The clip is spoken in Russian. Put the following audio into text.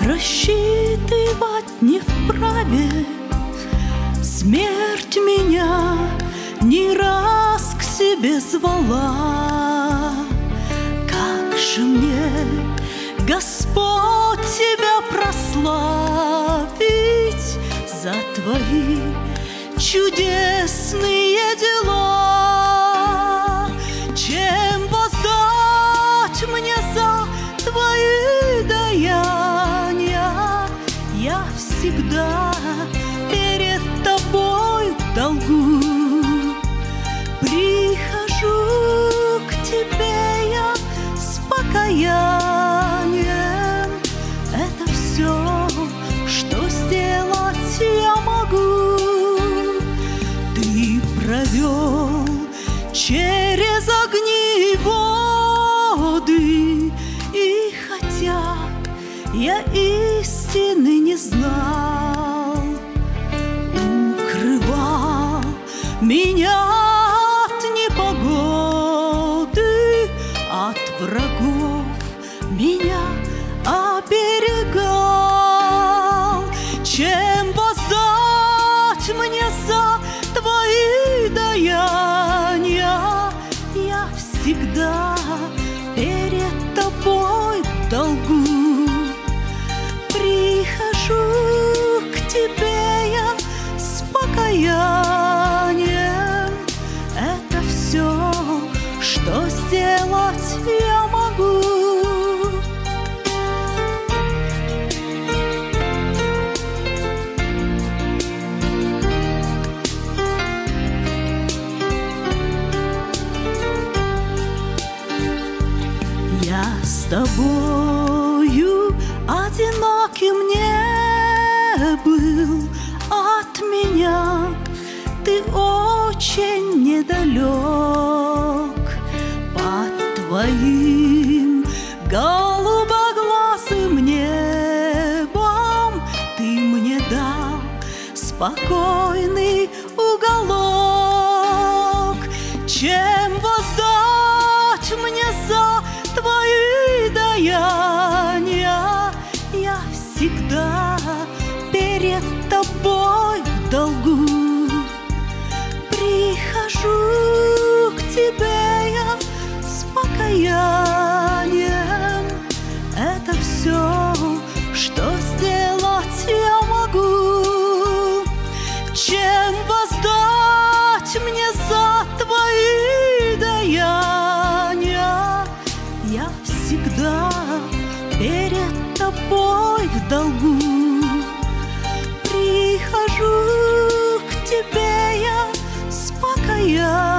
Рассчитывать не вправе, смерть меня не раз к себе звала. Как же мне, Господь, тебя прославить за твои чудесные дела? Чем воздать мне за твои даяния? Всегда перед тобой в долгу прихожу к тебе я с покаянием. Это все, что сделать я могу. Ты провел через огни и воды, и хотя я истины не знал, укрывал меня от непогоды, от врагов меня оберегал. Чем воздать мне за твои даяния? Я всегда перед тобой в долгу. К тебе я с покаянием. Это все, что сделать я могу. Я с тобою одиноким не был, от меня ты очень недалек. Под твоим голубоглазым небом ты мне дал спокойный уголок. Чем воздать мне за твои даяния? Я всегда перед тобой в долгу. Прихожу к тебе я с покаянием. Это все, что сделать я могу. Чем воздать мне за твои даяния? Я всегда перед тобой в долгу. Прихожу к тебе я с покаянием.